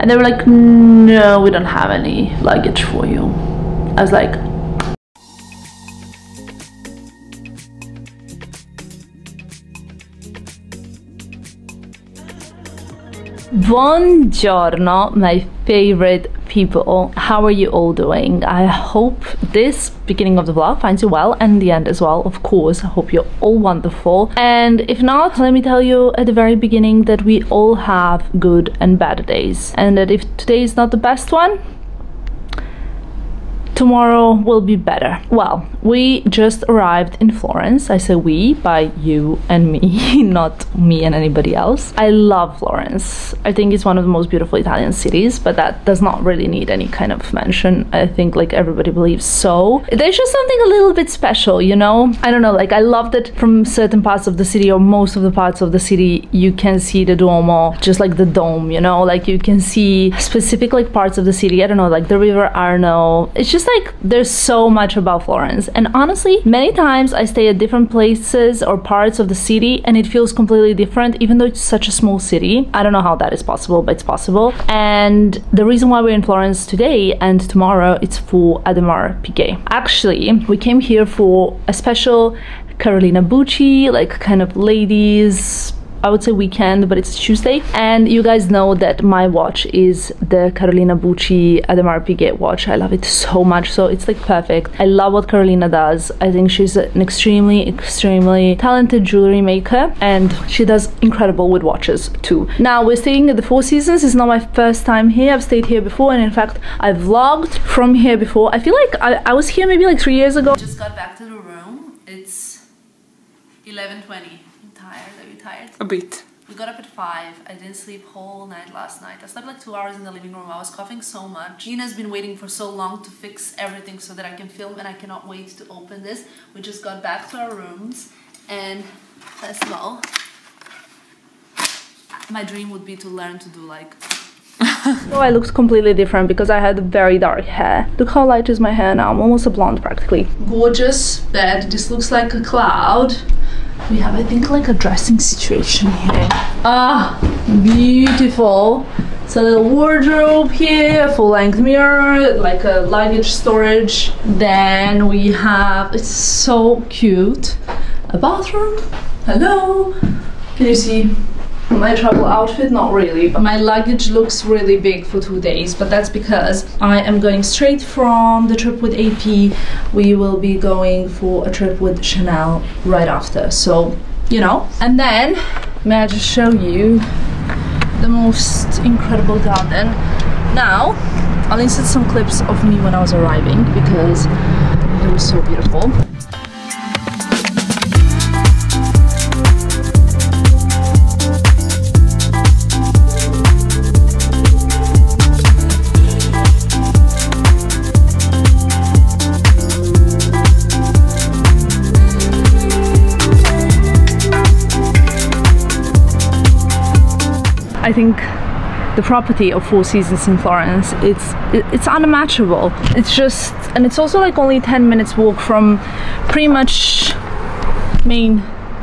And they were like, no, we don't have any luggage for you. I was like, buongiorno, my favorite people. How are you all doing? I hope this beginning of the vlog finds you well, and the end as well, of course. I hope you're all wonderful. And if not, let me tell you at the very beginning that we all have good and bad days, and that if today is not the best one, tomorrow will be better. Well, we just arrived in Florence. I say we by you and me, not me and anybody else. I love Florence. I think it's one of the most beautiful Italian cities, but that does not really need any kind of mention. I think like everybody believes so. There's just something a little bit special, you know? I don't know, like I love that from certain parts of the city or most of the parts of the city, you can see the Duomo, just like the dome, you know? Like you can see specific like parts of the city, I don't know, like the River Arno. It's just like there's so much about Florence, and honestly many times I stay at different places or parts of the city and it feels completely different, even though it's such a small city. I don't know how that is possible, but it's possible. And the reason why we're in Florence today and tomorrow, it's for Audemars Piguet. Actually, we came here for a special Carolina Bucci, like kind of ladies, I would say weekend, but it's Tuesday. And you guys know that my watch is the Carolina Bucci Audemars Piguet watch. I love it so much, so it's like perfect. I love what Carolina does. I think she's an extremely talented jewelry maker, and she does incredible with watches too. Now we're staying at the Four Seasons. It's not my first time here. I've stayed here before, and in fact I vlogged from here before. I feel like I was here maybe like 3 years ago. Just got back to the room. It's 11:20. Tired? A bit. We got up at 5. I didn't sleep whole night last night. I slept like 2 hours in the living room. I was coughing so much. Nina's been waiting for so long to fix everything so that I can film, and I cannot wait to open this. We just got back to our rooms, and first of all, my dream would be to learn to do like so I looked completely different because I had very dark hair. Look how light is my hair now. I'm almost a blonde practically. Gorgeous bed. This looks like a cloud. We have, I think, like a dressing situation here. Ah, beautiful. It's a little wardrobe here, full-length mirror, like a luggage storage. Then we have, it's so cute, a bathroom. Hello. Can you see my travel outfit? Not really, but my luggage looks really big for 2 days, but that's because I am going straight from the trip with AP. We will be going for a trip with Chanel right after, so you know. And then may I just show you the most incredible garden. Now I'll insert some clips of me when I was arriving because it was so beautiful. I think the property of Four Seasons in Florence, it's unmatchable. It's just, and it's also like only 10 minutes walk from pretty much main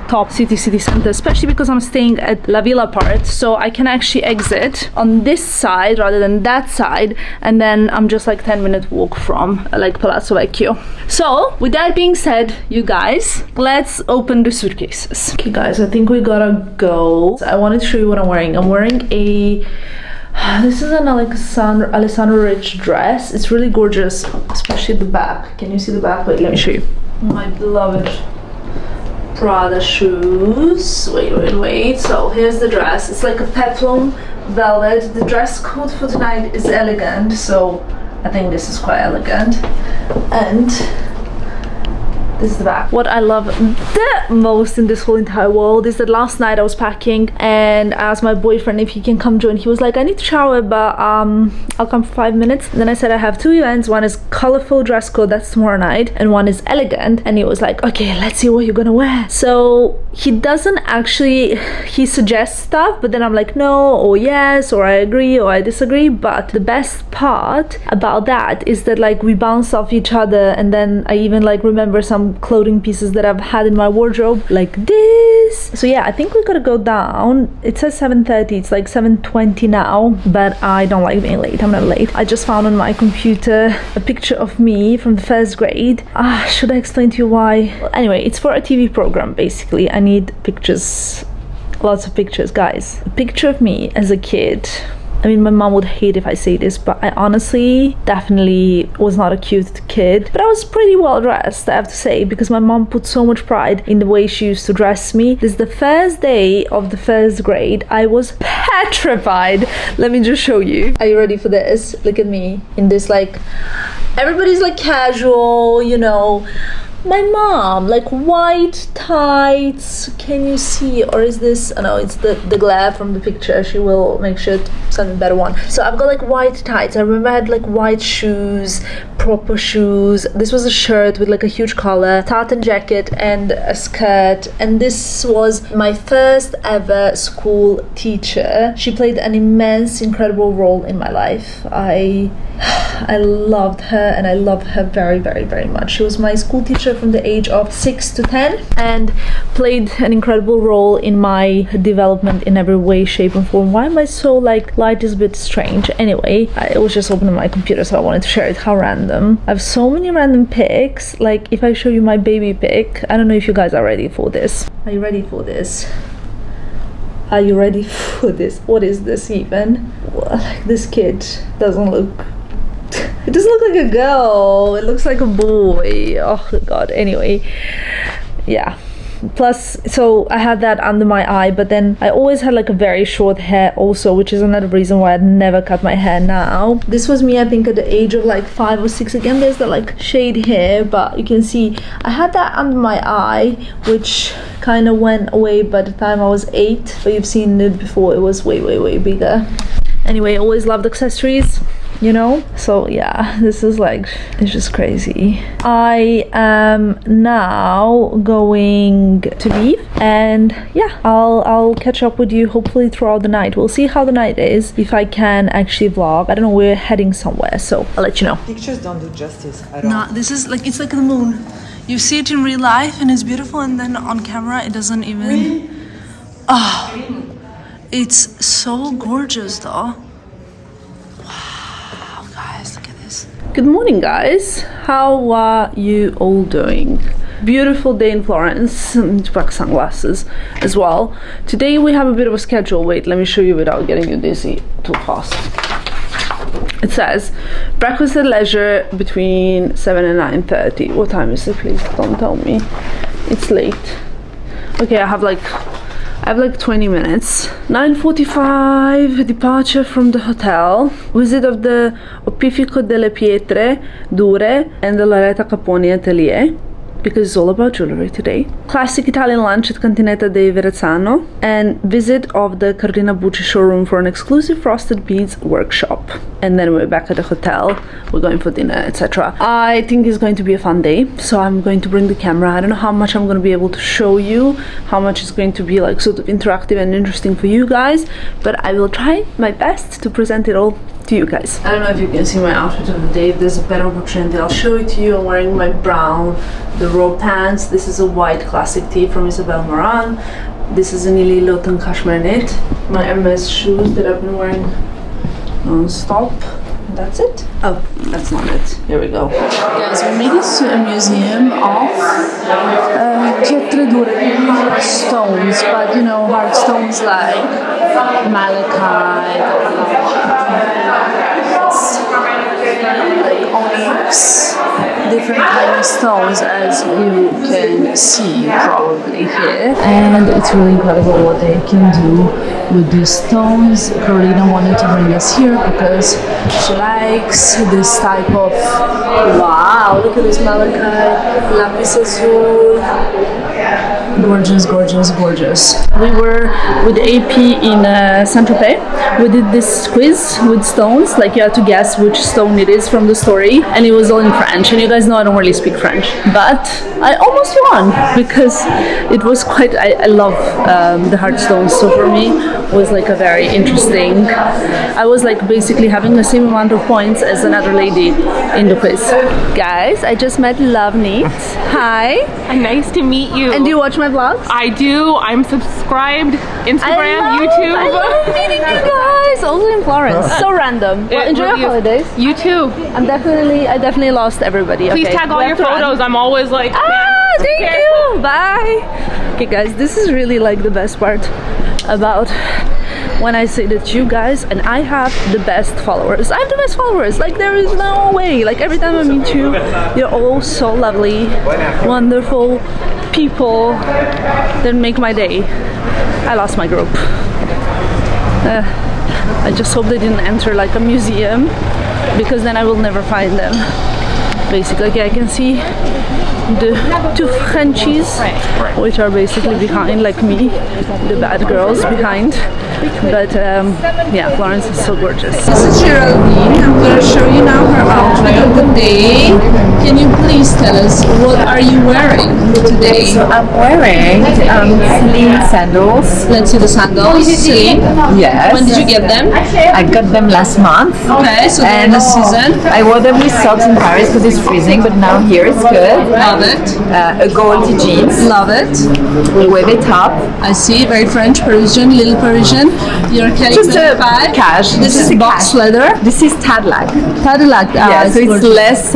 top city center, especially because I'm staying at La Villa part, so I can actually exit on this side rather than that side, and then I'm just like 10-minute walk from like Palazzo Vecchio. So with that being said, you guys, let's open the suitcases. Okay guys, I think we gotta go. I wanted to show you what I'm wearing. I'm wearing a, this is an Alessandra Rich dress. It's really gorgeous, especially the back. Can you see the back? Wait, let me show you. My beloved Prada shoes. Wait. So here's the dress. It's like a peplum velvet. The dress code for tonight is elegant, so I think this is quite elegant. And this is the back. What I love the most in this whole entire world is that last night I was packing and I asked my boyfriend if he can come join. He was like, I need to shower, but I'll come for 5 minutes. And then I said, I have two events. One is colorful dress code, that's tomorrow night, and one is elegant. And he was like, okay, let's see what you're gonna wear. So he doesn't actually, he suggests stuff, but then I'm like, no, or yes, or I agree, or I disagree. But the best part about that is that like we bounce off each other, and then I even like remember some clothing pieces that I've had in my wardrobe, like this, is. So yeah, I think we gotta go down. It says 7:30, it's like 7:20 now, but I don't like being late. I'm not late. I just found on my computer a picture of me from the first grade. Should I explain to you why? Well, anyway, it's for a TV program basically. I need pictures, lots of pictures, guys. A picture of me as a kid. I mean, my mom would hate if I say this, but I honestly definitely was not a cute kid. But I was pretty well dressed, I have to say, because my mom put so much pride in the way she used to dress me. This is the first day of the first grade. I was petrified. Let me just show you. Are you ready for this? Look at me in this, like, everybody's like casual, you know. My mom, like white tights, can you see, or is this, oh no, it's the glare from the picture, she will make sure to send a better one. So I've got like white tights, I remember I had like white shoes, proper shoes, this was a shirt with like a huge collar, tartan jacket and a skirt, and this was my first ever school teacher. She played an immense, incredible role in my life. I loved her and I love her very, very, very much. She was my school teacher from the age of 6 to 10 and played an incredible role in my development in every way, shape and form. Why am I so like light is a bit strange? Anyway, I was just opening my computer, so I wanted to share it. How random. I have so many random pics. Like if I show you my baby pic, I don't know if you guys are ready for this. Are you ready for this? Are you ready for this? What is this even? Well, like this kid doesn't look, it doesn't look like a girl, it looks like a boy. Oh god. Anyway, yeah, plus so I had that under my eye, but then I always had like a very short hair also, which is another reason why I'd never cut my hair now. This was me, I think, at the age of like 5 or 6. Again, there's the like shade here, but you can see I had that under my eye, which kind of went away by the time I was 8, but you've seen it before, it was way, way, way bigger. Anyway, I always loved accessories, you know. So yeah, this is like, it's just crazy. I am now going to leave, and yeah, I'll catch up with you hopefully throughout the night. We'll see how the night is, if I can actually vlog. I don't know, we're heading somewhere, so I'll let you know. Pictures don't do justice at all. Nah, this is like, it's like the moon. You see it in real life and it's beautiful, and then on camera it doesn't even really? Oh, it's so gorgeous though. Good morning, guys. How are you all doing? Beautiful day in Florence. Black sunglasses as well. Today we have a bit of a schedule. Wait, let me show you without getting you dizzy too fast. It says breakfast at leisure between 7 and 9:30. What time is it? Please don't tell me it's late. Okay, I have like 20 minutes. 9:45, departure from the hotel. Visit of the Opificio delle Pietre Dure and the Loretta Caponi atelier, because it's all about jewelry today. Classic Italian lunch at Cantinetta dei Verrazzano, and visit of the Carolina Bucci showroom for an exclusive frosted beads workshop. And then we're back at the hotel, we're going for dinner, etc. I think it's going to be a fun day, so I'm going to bring the camera. I don't know how much I'm going to be able to show you, how much it's going to be like sort of interactive and interesting for you guys, but I will try my best to present it all to you guys. I don't know if you can see my outfit of the day. If there's a better opportunity, I'll show it to you. I'm wearing my brown The Row pants. This is a white classic tee from Isabel Marant. This is an Loton cashmere knit. My Hermes shoes that I've been wearing non-stop. That's it. Oh, that's not it. Here we go. Guys, we made it to a museum of Pietre Dure stones, but you know, hard stones like malachite, like onyx, different kind of stones, as you can see probably here. And it's really incredible what they can do with these stones. Carolina wanted to bring us here because she likes this type of, wow, look at this malachite, lapis azul. Gorgeous, gorgeous, gorgeous. We were with AP in Saint-Tropez. We did this quiz with stones, like you had to guess which stone it is from the story, and it was all in French, and you guys know I don't really speak French, but I almost won because it was quite, I love the hard stones, so for me it was like a very interesting, I was like basically having the same amount of points as another lady in the quiz. Guys, I just met Lovenit. Hi. Nice to meet you. And do you watch my my vlogs? I do. I'm subscribed. Instagram, YouTube. I love meeting you guys. Also in Florence. So random. Well, enjoy your holidays. You too. I definitely lost everybody. Please tag all your photos. I'm always like. Ah, thank you. Bye. Okay, guys. This is really like the best part about when I say that you guys and I have the best followers. I have the best followers. Like there is no way. Like every time I meet you, you're all so lovely, wonderful people that make my day. I lost my group. I just hope they didn't enter like a museum, because then I will never find them. Basically, okay, I can see the two Frenchies, which are basically behind, like me, the bad girls behind. But yeah, Florence is so gorgeous. This is Geraldine. I'm going to show you now her outfit of the day. Can you please tell us what are you wearing today? So I'm wearing slim sandals. Let's see the sandals. Slim. Yes. When did you get them? I got them last month. Okay, so during the season. I wore them with socks in Paris because it's freezing, but now here it's good. Love it. A gold jeans. Love it. A wavy top. I see. Very French, Parisian, little Parisian. Your just a cash. This is box leather. This is tadlac. Tadlac. Yeah, so it's less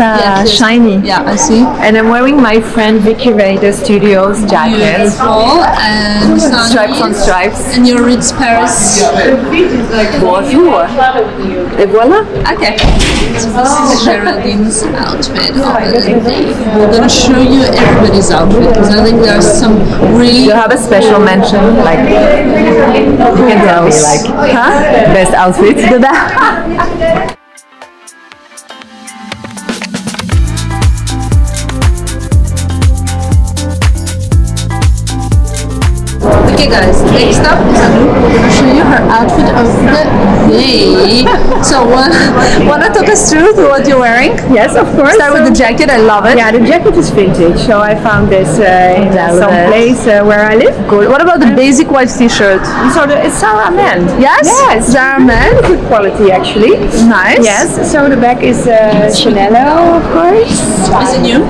shiny. Yeah, I see. And I'm wearing my friend Vicky Rader Studios jacket. Beautiful and stripes on stripes. And your Ritz Paris. Bonjour. Et voilà. Okay. So this is Geraldine's outfit of the day. I'm gonna show you everybody's outfit because I think there's some really. You have a special mention, like you can tell me, like best outfit. Okay, guys. Next up is Lulu. We're gonna show you her outfit of the day. So, wanna talk us through to what you're wearing? Yes, of course. Start with the jacket. I love it. Yeah, the jacket is vintage. So I found this in some place where I live. Cool. What about the basic white T-shirt? It's Zara Men. Yes. Yes. Zara Men. Good quality, actually. Nice. Yes. So the back is Chanel, of course. Is it new?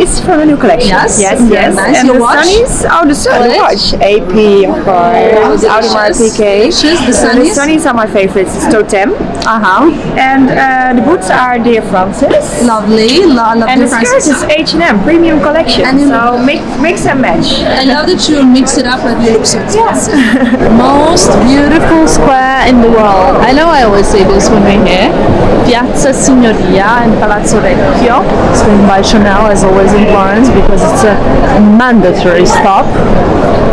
It's from a new collection. Yes. Yes. Yes. Nice. And the watch? The watch. AP, of course. Audemars Piguet. The sunnies. The sunnies are my favorites. It's Totem. And the boots are Dear Frances. Lovely. And the skirt is H&M Premium Collection. And so mix and match. I love that you mix it up and it looks expensive. Most beautiful square in the world. I know I always say this when we're here. Piazza Signoria and Palazzo Vecchio. It's been by Chanel as always in Florence because it's a mandatory stop.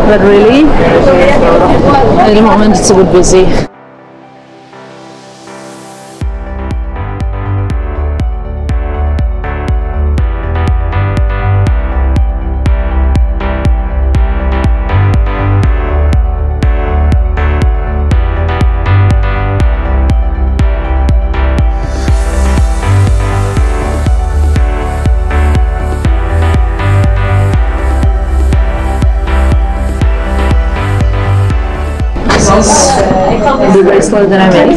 But really, at the moment it's a bit busy. The bracelet that I made.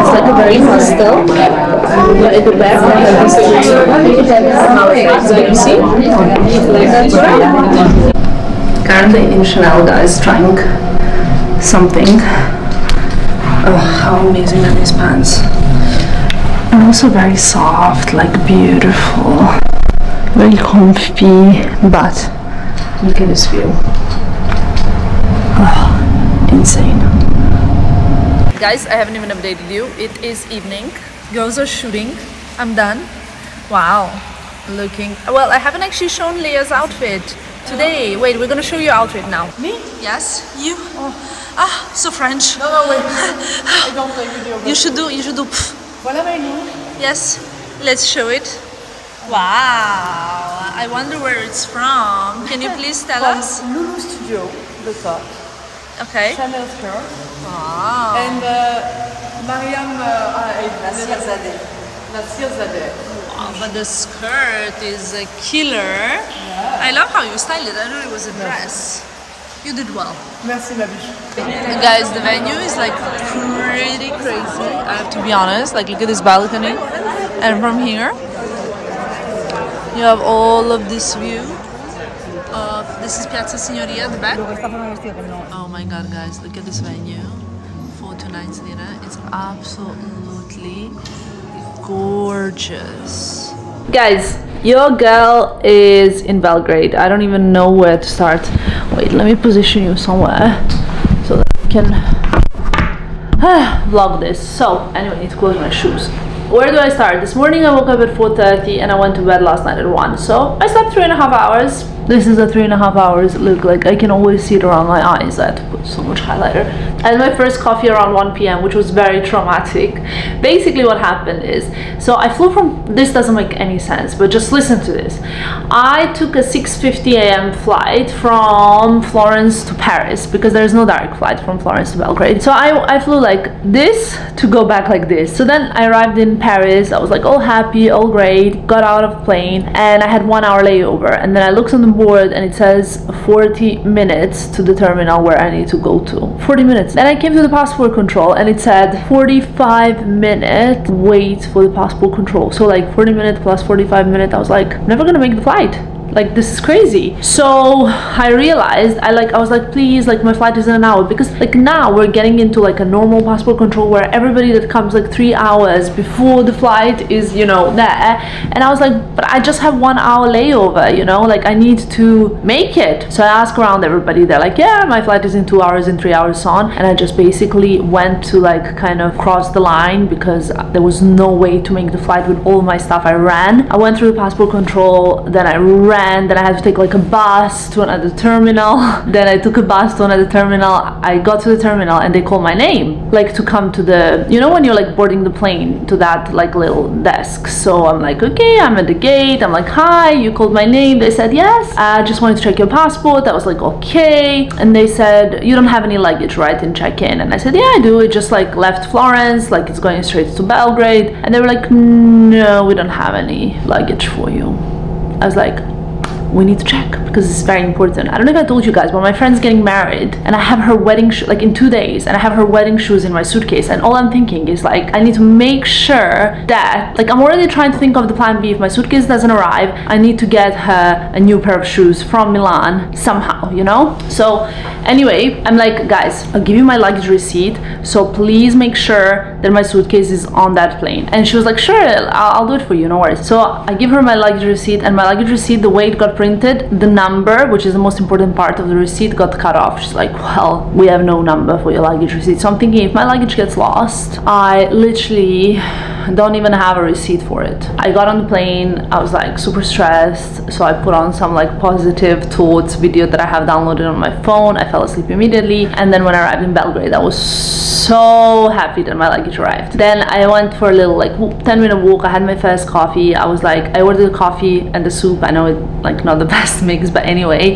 It's like a very pastel, but at the back there's a see? Currently in Chanel, guys, trying something. Oh, how amazing are these pants. And also very soft, like beautiful, very comfy, but look at this view. Oh, insane. Guys, I haven't even updated you. It is evening. Girls are shooting. I'm done. Wow. Looking. Well, I haven't actually shown Leah's outfit today. Wait, we're gonna show your outfit now. Me? Yes. You? Oh. Ah, so French. No, no, wait. I don't like video. You should do. Voilà, yes. Let's show it. Wow. I wonder where it's from. Can you please tell us? Lulu Studio. The top. Okay. Chanel skirt. Wow. And Mariam Nasrzadeh. Wow, but the skirt is a killer. Yeah. I love how you styled it. I know it was a dress. Merci. You did well. Merci, ma biche. Guys, the venue is like pretty crazy. I have to be honest. Like, look at this balcony. And from here, you have all of this view. This is Piazza Signoria at the back. Oh my god, guys, look at this venue. 4 to 9 lira. It's absolutely gorgeous. Guys, your girl is in Belgrade. I don't even know where to start. Wait, let me position you somewhere so that I can vlog this. So, anyway, I need to close my shoes. Where do I start? This morning I woke up at 4:30 and I went to bed last night at 1. So I slept 3.5 hours. This is a 3.5 hours look. Like, I can always see it around my eyes. I had to put so much highlighter. I had my first coffee around 1 p.m, which was very traumatic. Basically what happened is, so I flew from, this doesn't make any sense, but just listen to this. I took a 6:50 a.m. flight from Florence to Paris, because there's no direct flight from Florence to Belgrade. So I flew like this to go back like this. So then I arrived in Paris. I was like all happy, all great, got out of plane, and I had 1 hour layover. And then I looked on the board and it says 40 minutes to the terminal where I need to go to. 40 minutes. And I came to the passport control and it said 45 minute wait for the passport control. So like 40 minute plus 45 minute. I was like, I'm never gonna make the flight. Like, this is crazy. So I realized, I was like, please, like, my flight is in an hour, because like now we're getting into like a normal passport control where everybody that comes like 3 hours before the flight is, you know, there. And I was like, but I just have 1 hour layover, you know, like I need to make it. So I asked around everybody. They're like, yeah, my flight is in 2 hours, in 3 hours on. And I just basically went to like kind of cross the line because there was no way to make the flight with all my stuff. I ran. I went through the passport control, then I ran. And then I had to take like a bus to another terminal. Then I took a bus to another terminal. I got to the terminal and they called my name, like to come to the, you know, when you're like boarding the plane, to that like little desk. So I'm like, okay, I'm at the gate. I'm like, hi, you called my name. They said, yes, I just wanted to check your passport. I was like, okay. And they said, you don't have any luggage, right, in check-in? And I said, yeah, I do. It just like left Florence, like it's going straight to Belgrade. And they were like, no, we don't have any luggage for you. I was like, we need to check because it's very important. I don't know if I told you guys, but my friend's getting married and I have her wedding shoes, like in 2 days, and I have her wedding shoes in my suitcase. And all I'm thinking is like, I need to make sure that, like, I'm already trying to think of the plan B. If my suitcase doesn't arrive, I need to get her a new pair of shoes from Milan somehow, you know? So anyway, I'm like, guys, I'll give you my luggage receipt. So please make sure that my suitcase is on that plane. And she was like, sure, I'll do it for you, no worries. So I give her my luggage receipt, and my luggage receipt, the weight got printed, the number, which is the most important part of the receipt, got cut off. She's like, well, we have no number for your luggage receipt. So I'm thinking, if my luggage gets lost, I literally don't even have a receipt for it. I got on the plane, I was like super stressed, so I put on some like positive thoughts video that I have downloaded on my phone. I fell asleep immediately, and then when I arrived in Belgrade, I was so happy that my luggage arrived. Then I went for a little like 10-minute walk. I had my first coffee. I was like, I ordered the coffee and the soup. I know it like not the best mix, but anyway.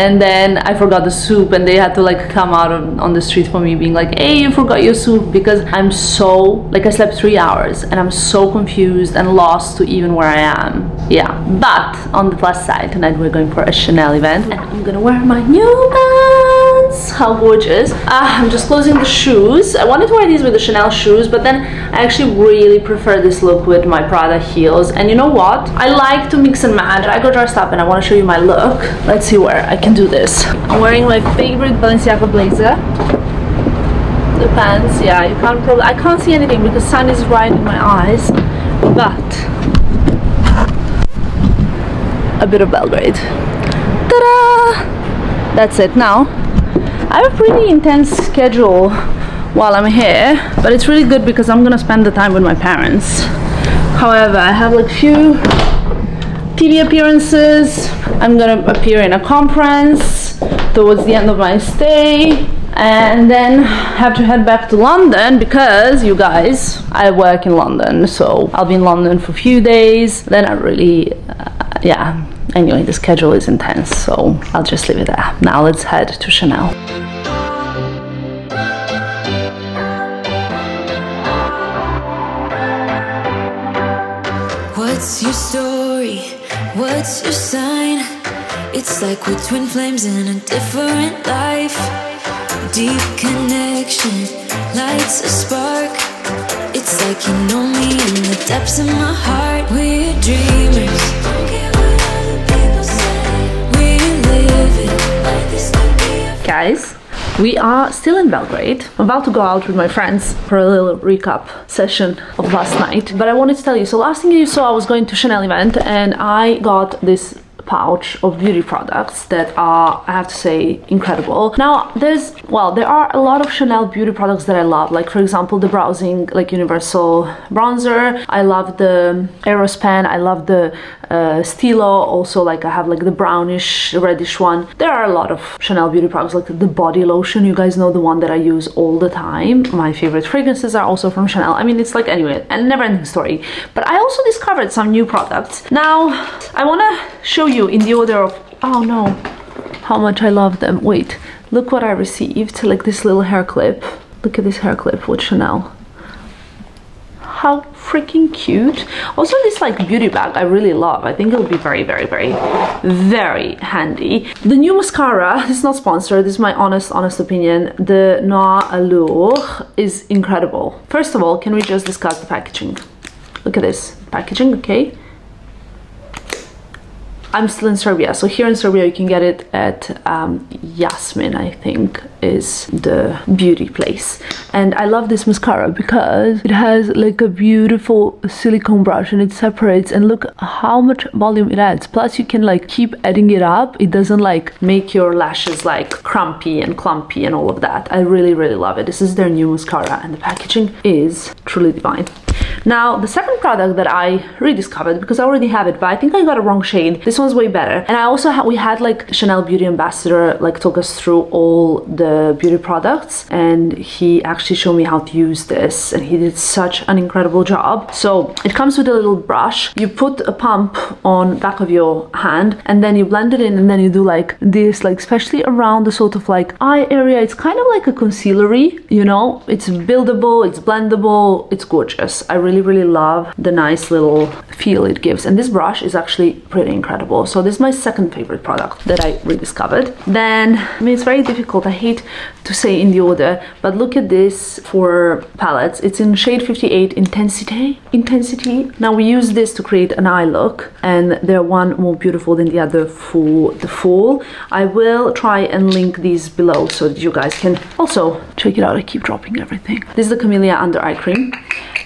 And then I forgot the soup, and they had to like come out on the street for me being like, hey, you forgot your soup, because I'm so like, I slept 3 hours and I'm so confused and lost to even where I am. Yeah, but on the plus side, tonight we're going for a Chanel event and I'm gonna wear my new pants. How gorgeous. I'm just closing the shoes. I wanted to wear these with the Chanel shoes, but then I actually really prefer this look with my Prada heels. And you know what, I like to mix and match. I got dressed up and I want to show you my look. Let's see where I can do this. I'm wearing my favorite Balenciaga blazer, the pants. Yeah, you can't probably, I can't see anything because sun is right in my eyes, but a bit of Belgrade. Ta-da! That's it. Now I have a pretty intense schedule while I'm here, but it's really good because I'm gonna spend the time with my parents. However, I have like few TV appearances. I'm gonna appear in a conference towards the end of my stay, and then have to head back to London because, you guys, I work in London, so I'll be in London for a few days. Then I really, yeah, anyway, the schedule is intense, so I'll just leave it there. Now let's head to Chanel. What's your story? What's your sign? It's like we're twin flames in a different life. Deep connection lights a spark. It's like you know me in the depths of my heart. We're dreamers. Don't care what other people say. We live it. guys, we are still in Belgrade. I'm about to go out with my friends for a little recap session of last night, but I wanted to tell you, so last thing you saw, I was going to Chanel event and I got this pouch of beauty products that are, I have to say, incredible. Now there are a lot of Chanel beauty products that I love, like for example the Browsing like universal bronzer. I love the Aerospan, I love the Stilo, also like I have like the brownish reddish one. There are a lot of Chanel beauty products, like the body lotion, you guys know, the one that I use all the time. My favorite fragrances are also from Chanel. I mean, it's like, anyway, a never-ending story. But I also discovered some new products. Now I want to show you in the order of, oh no, how much I love them. Wait, look what I received, like this little hair clip. Look at this hair clip with Chanel. How freaking cute. Also this like beauty bag I really love. I think it'll be very, very, very, very handy. The new mascara, it's not sponsored, this is my honest opinion. The Noir Allure is incredible. First of all, can we just discuss the packaging? Look at this packaging, okay? I'm still in Serbia, so here in Serbia you can get it at Yasmin, I think is the beauty place. And I love this mascara because it has like a beautiful silicone brush and it separates, and look how much volume it adds. Plus you can like keep adding it up. It doesn't like make your lashes like crumpy and clumpy and all of that. I really, really love it. This is their new mascara and the packaging is truly divine. Now, the second product that I rediscovered, because I already have it, but I think I got a wrong shade. This one's way better. And I also we had like Chanel Beauty Ambassador like took us through all the beauty products, and he actually showed me how to use this, and he did such an incredible job. So it comes with a little brush. You put a pump on back of your hand and then you blend it in, and then you do like this, like especially around the sort of like eye area. It's kind of like a concealery, you know, it's buildable, it's blendable, it's gorgeous. I really, really love the nice little feel it gives, and this brush is actually pretty incredible. So this is my second favorite product that I rediscovered. Then, I mean, it's very difficult, I hate to say in the order, but look at this for palettes. It's in shade 58 Intensity. Now we use this to create an eye look, and they're one more beautiful than the other for the fall. I will try and link these below so that you guys can also check it out. I keep dropping everything. This is the Camellia under eye cream,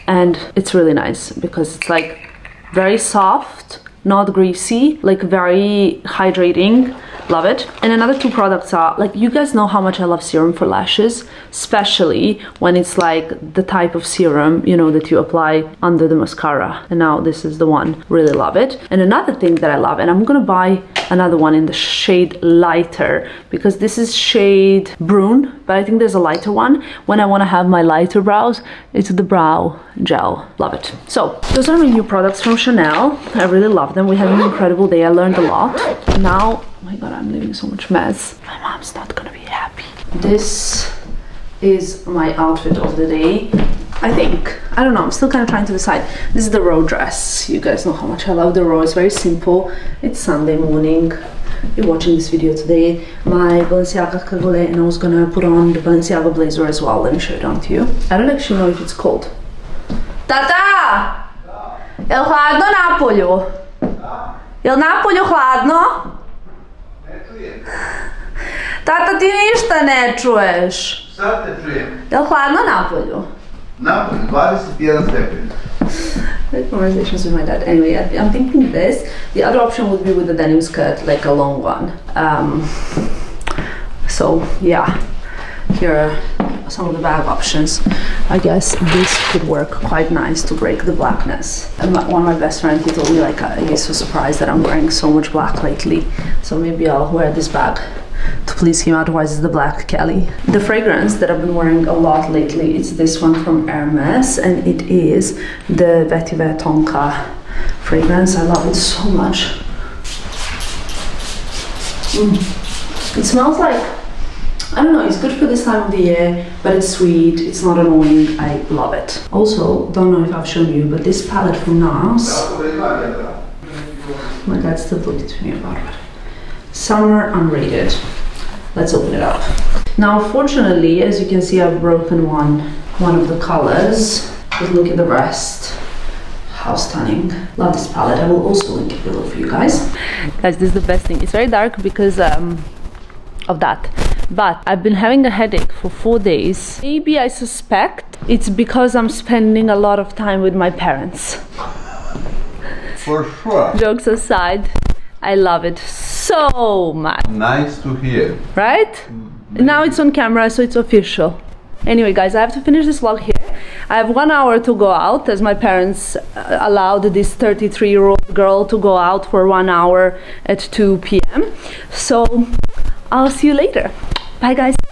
and it's really nice because it's like very soft, not greasy, like very hydrating. Love it. And another two products are, like, you guys know how much I love serum for lashes, especially when it's like the type of serum, you know, that you apply under the mascara. And now this is the one. Really love it. And another thing that I love, and I'm gonna buy another one in the shade lighter, because this is shade Brune, but I think there's a lighter one. When I want to have my lighter brows, it's the brow gel. Love it. So those are my new products from Chanel. I really love them. We had an incredible day. I learned a lot. Now, oh my god, I'm leaving so much mess. My mom's not gonna be happy. This is my outfit of the day, I think. I don't know, I'm still kind of trying to decide. This is the Row dress. You guys know how much I love the Row. It's very simple. It's Sunday morning. You're watching this video today. My Balenciaga cagoule, and I was gonna put on the Balenciaga blazer as well. Let me show it on to you. I don't actually know if it's cold. Tata! Jel hladno na polju? Jel na polju hladno? Tata, ti ništa ne čuješ. Sad te čujem. Jel hladno na polju? Napolju, 21 stepen. Great conversations with my dad. Anyway, I'm thinking this. The other option would be with the denim skirt, like a long one. So, yeah. Here are some of the bag options. I guess this could work quite nice to break the blackness. And one of my best friends, he told me, like, he's so surprised that I'm wearing so much black lately. So maybe I'll wear this bag to please him, otherwise it's the black Kelly. The fragrance that I've been wearing a lot lately is this one from Hermes, and it is the Vetiver Tonka fragrance. I love it so much. It smells like, I don't know, it's good for this time of the year, but it's sweet, it's not annoying, I love it. Also, don't know if I've shown you, but this palette from Nars, my dad still talking to me about it. Summer Unrated. Let's open it up. Now, fortunately, as you can see, I've broken one of the colors, but look at the rest. How stunning. Love this palette. I will also link it below for you guys. Guys, this is the best thing. It's very dark because of that. but I've been having a headache for 4 days. Maybe I suspect it's because I'm spending a lot of time with my parents. For sure. Jokes aside, I love it so much. Nice to hear. Right? Nice. Now it's on camera, so it's official. Anyway guys, I have to finish this vlog here. I have 1 hour to go out, as my parents allowed this 33-year-old girl to go out for 1 hour at 2 p.m. So I'll see you later. Bye guys.